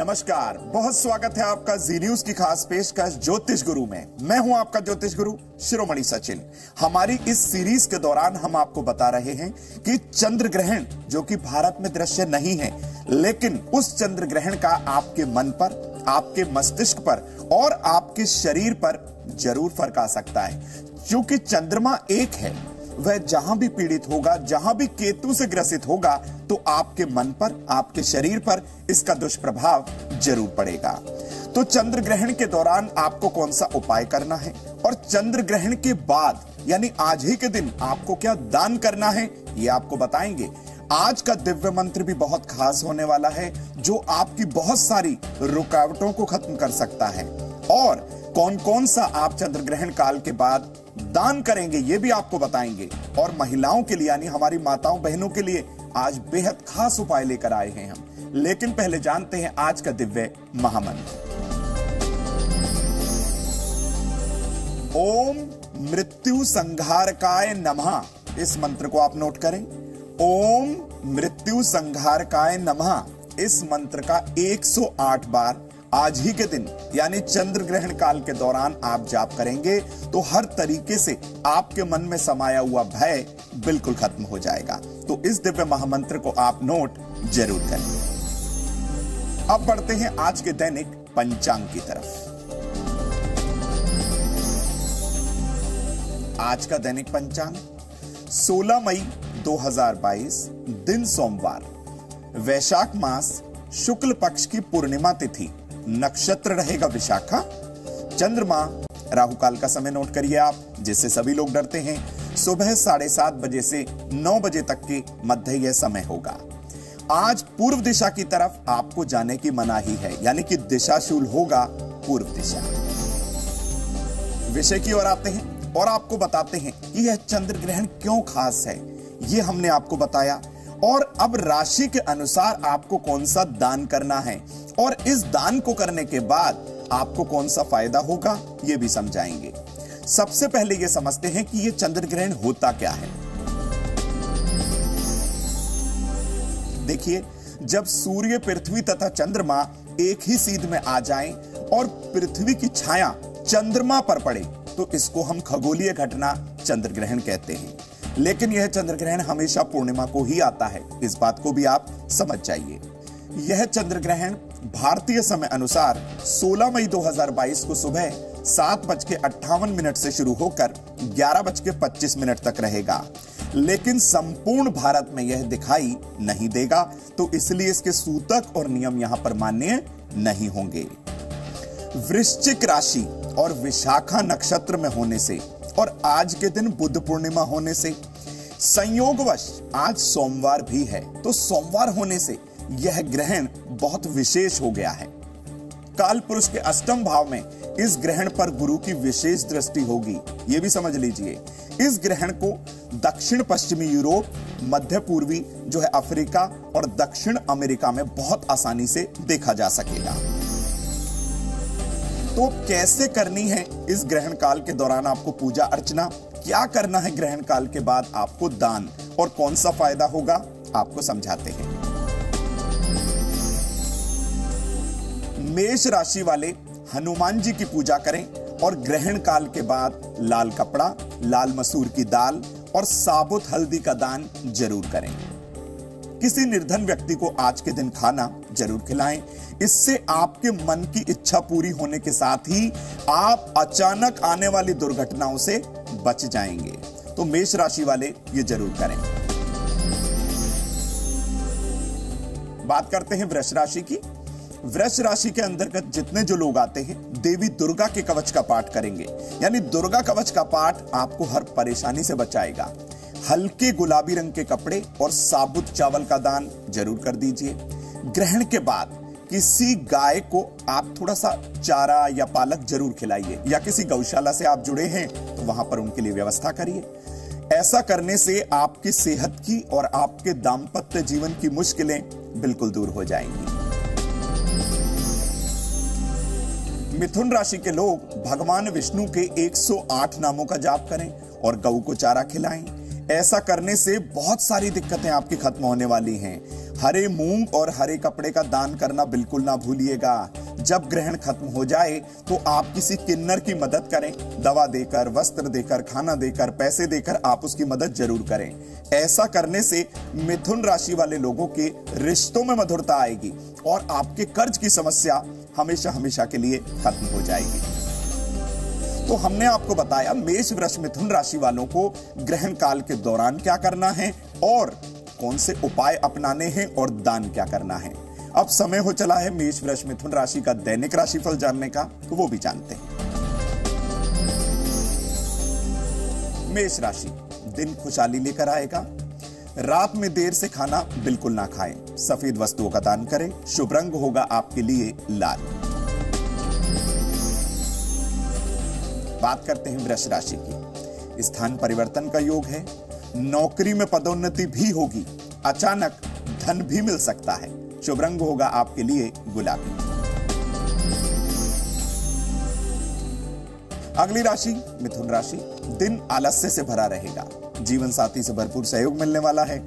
नमस्कार, बहुत स्वागत है आपका जी न्यूज की खास पेशकश ज्योतिष गुरु में। मैं हूं आपका ज्योतिष गुरु शिरोमणि सचिन। हमारी इस सीरीज के दौरान हम आपको बता रहे हैं कि चंद्र ग्रहण, जो कि भारत में दृश्य नहीं है, लेकिन उस चंद्र ग्रहण का आपके मन पर, आपके मस्तिष्क पर और आपके शरीर पर जरूर फर्क आ सकता है। क्योंकि चंद्रमा एक है, वह जहां भी पीड़ित होगा, जहां भी केतु से ग्रसित होगा, तो आपके मन पर, आपके शरीर पर इसका दुष्प्रभाव जरूर पड़ेगा। तो चंद्र ग्रहण के दौरान आपको कौन सा उपाय करना है और चंद्र ग्रहण के बाद यानी आज ही के दिन आपको क्या दान करना है, ये आपको बताएंगे। आज का दिव्य मंत्र भी बहुत खास होने वाला है, जो आपकी बहुत सारी रुकावटों को खत्म कर सकता है। और कौन कौन सा आप चंद्र ग्रहण काल के बाद दान करेंगे, ये भी आपको बताएंगे। और महिलाओं के लिए यानी हमारी माताओं बहनों के लिए आज बेहद खास उपाय लेकर आए हैं हम। लेकिन पहले जानते हैं आज का दिव्य महामंत्र। ओम मृत्यु संघारकाय नमः, इस मंत्र को आप नोट करें। ओम मृत्यु संघारकाय नमः, इस मंत्र का 108 बार आज ही के दिन यानी चंद्र ग्रहण काल के दौरान आप जाप करेंगे तो हर तरीके से आपके मन में समाया हुआ भय बिल्कुल खत्म हो जाएगा। तो इस दिव्य महामंत्र को आप नोट जरूर करें। अब बढ़ते हैं आज के दैनिक पंचांग की तरफ। आज का दैनिक पंचांग 16 मई 2022 दिन सोमवार, वैशाख मास, शुक्ल पक्ष की पूर्णिमा तिथि, नक्षत्र रहेगा विशाखा, चंद्रमा राहुकाल का समय नोट करिए आप, जिससे सभी लोग डरते हैं। सुबह 7:30 बजे से 9 बजे तक के मध्य यह समय होगा। आज पूर्व दिशा की तरफ आपको जाने की मनाही है, यानी कि दिशाशूल होगा पूर्व दिशा। विषय की ओर आते हैं और आपको बताते हैं कि यह चंद्र ग्रहण क्यों खास है, ये हमने आपको बताया। और अब राशि के अनुसार आपको कौन सा दान करना है और इस दान को करने के बाद आपको कौन सा फायदा होगा, ये भी समझाएंगे। सबसे पहले ये समझते हैं कि ये चंद्र ग्रहण होता क्या है। देखिए, जब सूर्य, पृथ्वी तथा चंद्रमा एक ही सीध में आ जाएं और पृथ्वी की छाया चंद्रमा पर पड़े, तो इसको हम खगोलीय घटना चंद्र ग्रहण कहते हैं। लेकिन यह चंद्र ग्रहण हमेशा पूर्णिमा को ही आता है, इस बात को भी आप समझ जाइए। यह चंद्र ग्रहण भारतीय समय अनुसार 16 मई 2022 को सुबह 7:58 से शुरू होकर 11:25 तक रहेगा। लेकिन संपूर्ण भारत में यह दिखाई नहीं देगा, तो इसलिए इसके सूतक और नियम यहां पर मान्य नहीं होंगे। वृश्चिक राशि और विशाखा नक्षत्र में होने से और आज के दिन बुद्ध पूर्णिमा होने से, संयोगवश आज सोमवार भी है, तो सोमवार होने से यह ग्रहण बहुत विशेष हो गया है। काल पुरुष के अष्टम भाव में इस ग्रहण पर गुरु की विशेष दृष्टि होगी, यह भी समझ लीजिए। इस ग्रहण को दक्षिण पश्चिमी यूरोप, मध्य पूर्वी जो है अफ्रीका और दक्षिण अमेरिका में बहुत आसानी से देखा जा सकेगा। तो कैसे करनी है इस ग्रहण काल के दौरान आपको पूजा अर्चना, क्या करना है ग्रहण काल के बाद आपको दान और कौन सा फायदा होगा, आपको समझाते हैं। मेष राशि वाले हनुमान जी की पूजा करें और ग्रहण काल के बाद लाल कपड़ा, लाल मसूर की दाल और साबुत हल्दी का दान जरूर करें। किसी निर्धन व्यक्ति को आज के दिन खाना जरूर खिलाएं। इससे आपके मन की इच्छा पूरी होने के साथ ही आप अचानक आने वाली दुर्घटनाओं से बच जाएंगे। तो मेष राशि वाले ये जरूर करें। बात करते हैं वृष राशि की। वृष राशि के अंतर्गत जितने जो लोग आते हैं, देवी दुर्गा के कवच का पाठ करेंगे, यानी दुर्गा कवच का पाठ आपको हर परेशानी से बचाएगा। हल्के गुलाबी रंग के कपड़े और साबुत चावल का दान जरूर कर दीजिए। ग्रहण के बाद किसी गाय को आप थोड़ा सा चारा या पालक जरूर खिलाइए, या किसी गौशाला से आप जुड़े हैं तो वहां पर उनके लिए व्यवस्था करिए। ऐसा करने से आपकी सेहत की और आपके दाम्पत्य जीवन की मुश्किलें बिल्कुल दूर हो जाएंगी। मिथुन राशि के लोग भगवान विष्णु के 108 नामों का जाप करें और गऊ को चारा खिलाएं। ऐसा करने से बहुत सारी दिक्कतें आपकी खत्म होने वाली हैं। हरे मूंग और हरे कपड़े का दान करना बिल्कुल ना भूलिएगा। जब ग्रहण खत्म हो जाए तो आप किसी किन्नर की मदद करें, दवा देकर, वस्त्र देकर, खाना देकर, पैसे देकर आप उसकी मदद जरूर करें। ऐसा करने से मिथुन राशि वाले लोगों के रिश्तों में मधुरता आएगी और आपके कर्ज की समस्या हमेशा हमेशा के लिए खत्म हो जाएगी। तो हमने आपको बताया मेष वृष मिथुन राशि वालों को ग्रहण काल के दौरान क्या करना है और कौन से उपाय अपनाने हैं और दान क्या करना है। अब समय हो चला है मेष वृष मिथुन राशि का दैनिक राशिफल जानने का, तो वो भी जानते हैं। मेष राशि, दिन खुशहाली लेकर आएगा। रात में देर से खाना बिल्कुल ना खाएं, सफेद वस्तुओं का दान करें। शुभ रंग होगा आपके लिए लाल। बात करते हैं वृष राशि की। स्थान परिवर्तन का योग है। नौकरी में पदोन्नति भी होगी, अचानक धन भी मिल सकता है। शुभ रंग होगा आपके लिए गुलाबी। अगली राशि मिथुन राशि। दिन आलस्य से भरा रहेगा। जीवन साथी से भरपूर सहयोग मिलने वाला है।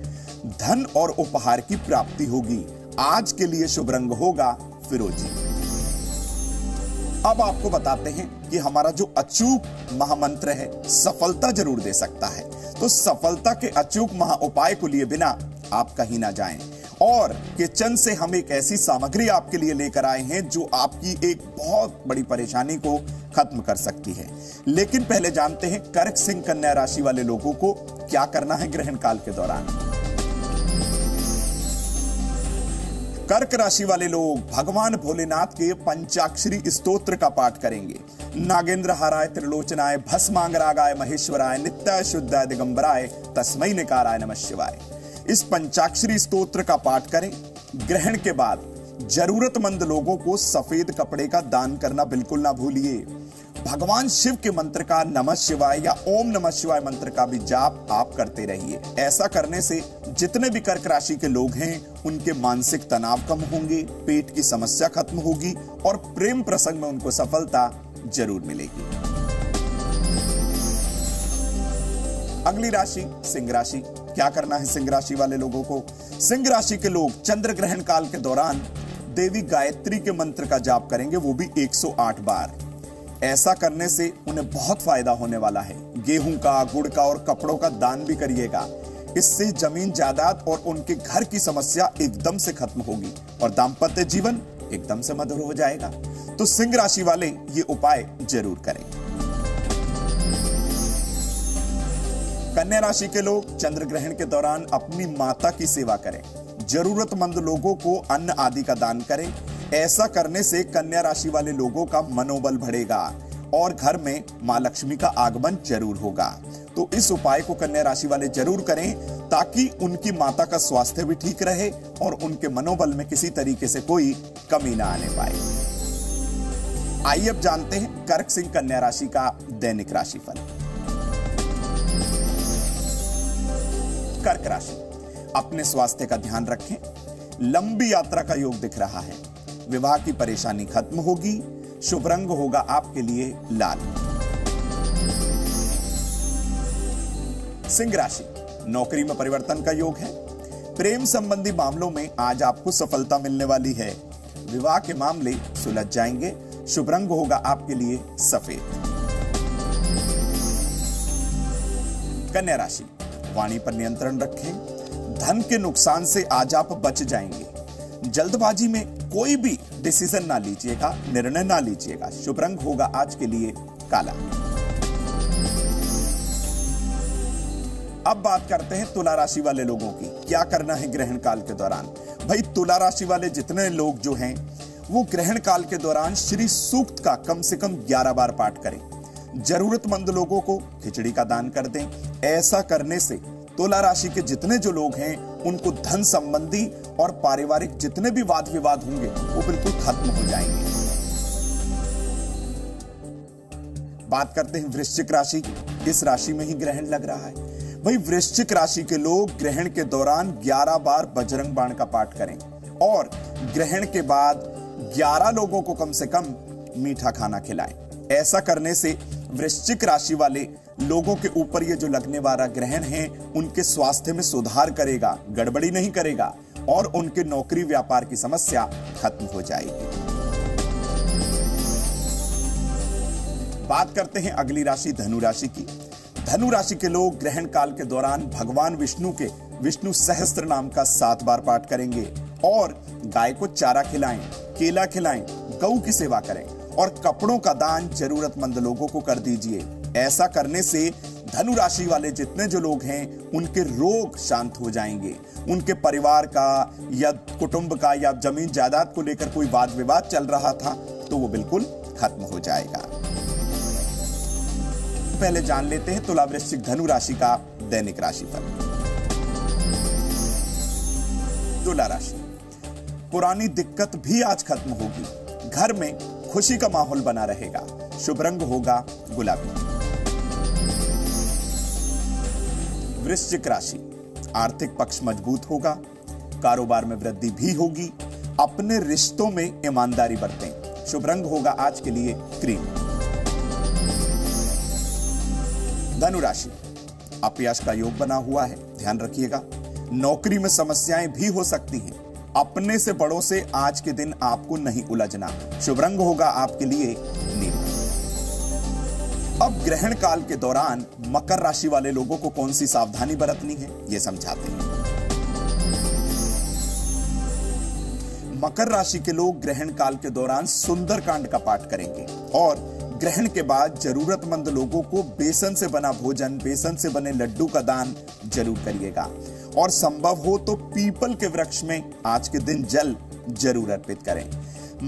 धन और उपहार की प्राप्ति होगी। आज के लिए शुभ रंग होगा फिरोजी। अब आपको बताते हैं कि हमारा जो अचूक महामंत्र है सफलता जरूर दे सकता है, तो सफलता के अचूक महा उपाय को लिए बिना आप कहीं ना जाएं। और किचन से हम एक ऐसी सामग्री आपके लिए लेकर आए हैं जो आपकी एक बहुत बड़ी परेशानी को खत्म कर सकती है। लेकिन पहले जानते हैं कर्क सिंह कन्या राशि वाले लोगों को क्या करना है ग्रहण काल के दौरान। कर्क राशि वाले लोग भगवान भोलेनाथ के पंचाक्षरी स्त्रोत्र का पाठ करेंगे। नागेंद्र हाराय त्रिलोचनाय भस्मांगरागाय महेश्वराय नित्य शुद्धाय दिगंबराय तस्मै निकाराय नमः शिवाय। इस पंचाक्षरी स्त्रोत्र का पाठ करें। ग्रहण के बाद जरूरतमंद लोगों को सफेद कपड़े का दान करना बिल्कुल ना भूलिए। भगवान शिव के मंत्र का नमः शिवाय या ओम नमः शिवाय मंत्र का भी जाप आप करते रहिए। ऐसा करने से जितने भी कर्क राशि के लोग हैं उनके मानसिक तनाव कम होंगे, पेट की समस्या खत्म होगी और प्रेम प्रसंग में उनको सफलता जरूर मिलेगी। अगली राशि सिंह राशि। क्या करना है सिंह राशि वाले लोगों को? सिंह राशि के लोग चंद्र ग्रहण काल के दौरान देवी गायत्री के मंत्र का जाप करेंगे, वो भी 108 बार। ऐसा करने से उन्हें बहुत फायदा होने वाला है। गेहूं का, गुड़ का और कपड़ों का दान भी करिएगा। इससे जमीन जायदाद और उनके घर की समस्या एकदम से खत्म होगी और दांपत्य जीवन एकदम से मधुर हो जाएगा। तो सिंह राशि वाले ये उपाय जरूर करें। कन्या राशि के लोग चंद्र ग्रहण के दौरान अपनी माता की सेवा करें। जरूरतमंद लोगों को अन्न आदि का दान करें। ऐसा करने से कन्या राशि वाले लोगों का मनोबल बढ़ेगा और घर में मां लक्ष्मी का आगमन जरूर होगा। तो इस उपाय को कन्या राशि वाले जरूर करें ताकि उनकी माता का स्वास्थ्य भी ठीक रहे और उनके मनोबल में किसी तरीके से कोई कमी ना आने पाए। आइए अब जानते हैं कर्क सिंह कन्या राशि का दैनिक राशिफल। कर्क राशि, अपने स्वास्थ्य का ध्यान रखें। लंबी यात्रा का योग दिख रहा है। विवाह की परेशानी खत्म होगी। शुभ रंग होगा आपके लिए लाल। सिंह राशि, नौकरी में परिवर्तन का योग है। प्रेम संबंधी मामलों में आज आपको सफलता मिलने वाली है। विवाह के मामले सुलझ जाएंगे। शुभ रंग होगा आपके लिए सफेद। कन्या राशि, वाणी पर नियंत्रण रखें। धन के नुकसान से आज आप बच जाएंगे। जल्दबाजी में कोई भी डिसीजन ना लीजिएगा, निर्णय ना लीजिएगा। शुभ रंग होगा आज के लिए काला। अब बात करते हैं तुला राशि वाले लोगों की। क्या करना है ग्रहण काल के दौरान? भाई तुला राशि वाले जितने लोग जो हैं वो ग्रहण काल के दौरान श्री सूक्त का कम से कम 11 बार पाठ करें। जरूरतमंद लोगों को खिचड़ी का दान कर दें। ऐसा करने से तुला राशि के जितने जो लोग हैं उनको धन संबंधी और पारिवारिक जितने भी वाद विवाद होंगे वो बिल्कुल खत्म हो जाएंगे। बात करते हैं वृश्चिक राशि की। इस राशि में ही ग्रहण लग रहा है। भाई वृश्चिक राशि के लोग ग्रहण के दौरान 11 बार बजरंग बाण का पाठ करें और ग्रहण के बाद 11 लोगों को कम से कम मीठा खाना खिलाएं। ऐसा करने से वृश्चिक राशि वाले लोगों के ऊपर ये जो लगने वाला ग्रहण है उनके स्वास्थ्य में सुधार करेगा, गड़बड़ी नहीं करेगा और उनके नौकरी व्यापार की समस्या खत्म हो जाएगी। बात करते हैं अगली राशि धनु राशि की। धनु राशि के लोग ग्रहण काल के दौरान भगवान विष्णु के विष्णु सहस्त्र नाम का 7 बार पाठ करेंगे और गाय को चारा खिलाएं, केला खिलाएं, गऊ की सेवा करें और कपड़ों का दान जरूरतमंद लोगों को कर दीजिए। ऐसा करने से धनु राशि वाले जितने जो लोग हैं उनके रोग शांत हो जाएंगे। उनके परिवार का या कुटुंब का या जमीन जायदाद को लेकर कोई वाद विवाद चल रहा था तो वो बिल्कुल खत्म हो जाएगा। पहले जान लेते हैं तुला वृश्चिक धनु राशि का दैनिक राशिफल। तुला राशि, पुरानी दिक्कत भी आज खत्म होगी। घर में खुशी का माहौल बना रहेगा। शुभ रंग होगा गुलाबी। वृश्चिक राशि, आर्थिक पक्ष मजबूत होगा। कारोबार में वृद्धि भी होगी। अपने रिश्तों में ईमानदारी बरतें। शुभ रंग होगा आज के लिए क्रीम। धनु राशि, अपयश का योग बना हुआ है, ध्यान रखिएगा। नौकरी में समस्याएं भी हो सकती हैं। अपने से बड़ों से आज के दिन आपको नहीं उलझना। शुभ रंग होगा आपके लिए नीला। अब ग्रहण काल के दौरान मकर राशि वाले लोगों को कौन सी सावधानी बरतनी है यह समझाते हैं। मकर राशि के लोग ग्रहण काल के दौरान सुंदर कांड का पाठ करेंगे और ग्रहण के बाद जरूरतमंद लोगों को बेसन से बना भोजन, बेसन से बने लड्डू का दान जरूर करिएगा और संभव हो तो पीपल के वृक्ष में आज के दिन जल जरूर अर्पित करें।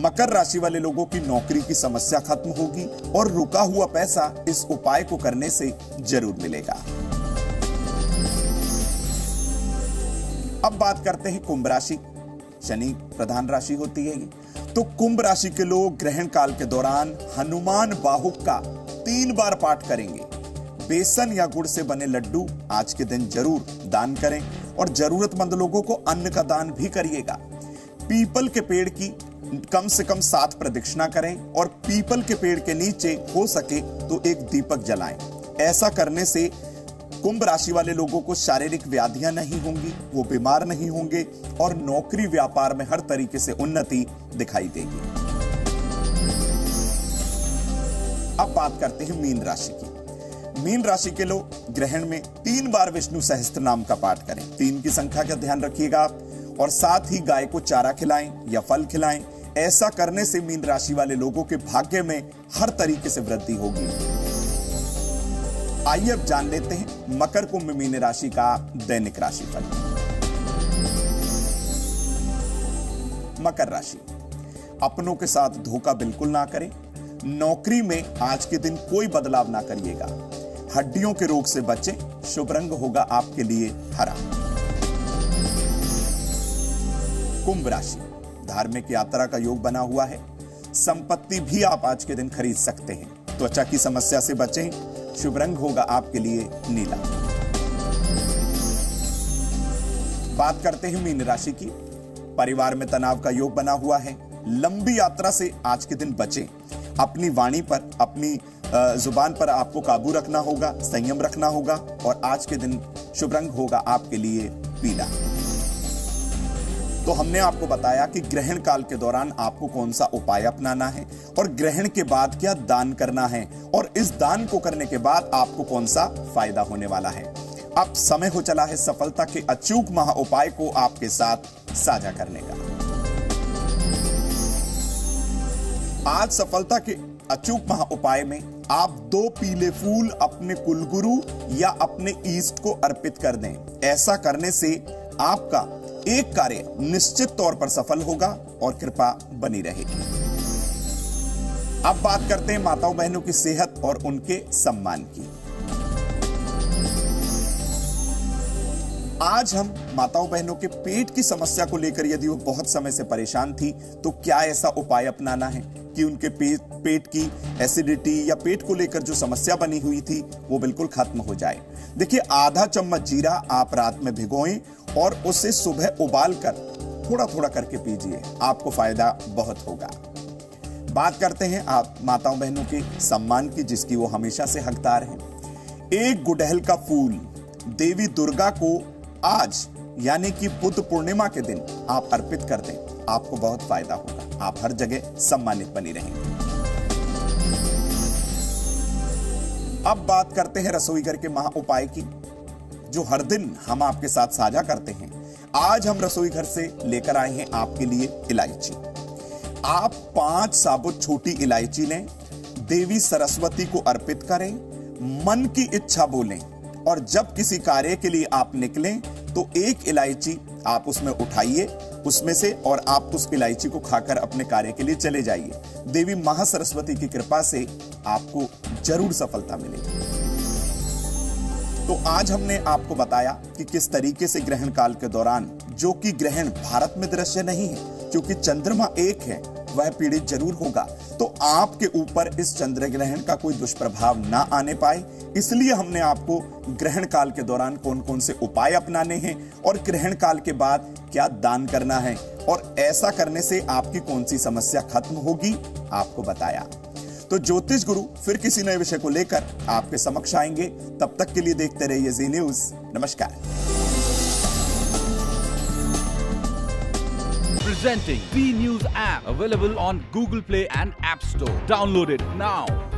मकर राशि वाले लोगों की नौकरी की समस्या खत्म होगी और रुका हुआ पैसा इस उपाय को करने से जरूर मिलेगा। अब बात करते हैं कुंभ राशि। शनि प्रधान राशि होती है तो कुंभ राशि के लोग ग्रहण काल के दौरान हनुमान बाहुक का 3 बार पाठ करेंगे। बेसन या गुड़ से बने लड्डू आज के दिन जरूर दान करें और जरूरतमंद लोगों को अन्न का दान भी करिएगा। पीपल के पेड़ की कम से कम 7 प्रदक्षिणा करें और पीपल के पेड़ के नीचे हो सके तो एक दीपक जलाएं। ऐसा करने से कुंभ राशि वाले लोगों को शारीरिक व्याधियां नहीं होंगी, वो बीमार नहीं होंगे और नौकरी व्यापार में हर तरीके से उन्नति दिखाई देगी। अब बात करते हैं मीन राशि की। मीन राशि के लोग ग्रहण में 3 बार विष्णु सहस्त्र नाम का पाठ करें। 3 की संख्या का ध्यान रखिएगा आप और साथ ही गाय को चारा खिलाएं या फल खिलाएं। ऐसा करने से मीन राशि वाले लोगों के भाग्य में हर तरीके से वृद्धि होगी। आइए अब जान लेते हैं मकर कुंभ मीन राशि का दैनिक राशिफल। मकर राशि, अपनों के साथ धोखा बिल्कुल ना करें। नौकरी में आज के दिन कोई बदलाव ना करिएगा। हड्डियों के रोग से बचें। शुभ रंग होगा आपके लिए हरा। कुंभ राशि, धार्मिक यात्रा का योग बना हुआ है। संपत्ति भी आप आज के दिन खरीद सकते हैं। त्वचा की समस्या से बचें। शुभ रंग होगा आपके लिए नीला। बात करते हैं मीन राशि की। परिवार में तनाव का योग बना हुआ है। लंबी यात्रा से आज के दिन बचें। अपनी वाणी पर, अपनी जुबान पर आपको काबू रखना होगा, संयम रखना होगा और आज के दिन शुभ रंग होगा आपके लिए पीला। तो हमने आपको बताया कि ग्रहण काल के दौरान आपको कौन सा उपाय अपनाना है और ग्रहण के बाद क्या दान करना है और इस दान को करने के बाद आपको कौन सा फायदा होने वाला है। अब समय हो चला है सफलता के अचूक महा उपाय को आपके साथ साझा करने का। आज सफलता के अचूक महा उपाय में आप 2 पीले फूल अपने कुलगुरु या अपने ईष्ट को अर्पित कर दें। ऐसा करने से आपका एक कार्य निश्चित तौर पर सफल होगा और कृपा बनी रहेगी। अब बात करते हैं माताओं बहनों की सेहत और उनके सम्मान की। आज हम माताओं बहनों के पेट की समस्या को लेकर यदि वो बहुत समय से परेशान थी तो क्या ऐसा उपाय अपनाना है कि उनके पेट की एसिडिटी या पेट को लेकर जो समस्या बनी हुई थी वो बिल्कुल खत्म हो जाए। देखिए, आधा चम्मच जीरा आप रात में भिगोएं और उसे सुबह उबाल कर थोड़ा थोड़ा करके पीजिए, आपको फायदा बहुत होगा। बात करते हैं आप माताओं बहनों के सम्मान की, जिसकी वो हमेशा से हकदार हैं। 1 गुड़हल का फूल देवी दुर्गा को आज यानी कि बुद्ध पूर्णिमा के दिन आप अर्पित कर दें, आपको बहुत फायदा होगा। आप हर जगह सम्मानित बनी रहेंगे। अब बात करते हैं रसोई घर के महा उपाय की, जो हर दिन हम आपके साथ साझा करते हैं। आज हम रसोई घर से लेकर आए हैं आपके लिए इलायची। आप 5 साबुत छोटी इलायची लें, देवी सरस्वती को अर्पित करें, मन की इच्छा बोलें और जब किसी कार्य के लिए आप निकलें तो 1 इलायची आप उसमें उठाइए उसमें से, और आप उस इलायची को खाकर अपने कार्य के लिए चले जाइए। देवी महा सरस्वती की कृपा से आपको जरूर सफलता मिलेगी। तो आज हमने आपको बताया कि किस तरीके से ग्रहण काल के दौरान, जो कि ग्रहण भारत में दृश्य नहीं है क्योंकि चंद्रमा एक है, वह पीड़ित जरूर होगा। तो आपके ऊपर इस चंद्र ग्रहण का कोई दुष्प्रभाव ना आने पाए, इसलिए हमने आपको ग्रहण काल के दौरान कौन कौन से उपाय अपनाने हैं और ग्रहण काल के बाद क्या दान करना है और ऐसा करने से आपकी कौन सी समस्या खत्म होगी आपको बताया। तो ज्योतिष गुरु फिर किसी नए विषय को लेकर आपके समक्ष आएंगे। तब तक के लिए देखते रहिए जी न्यूज़। नमस्कार। Presenting Zee news app available on Google Play and App Store. Download it now.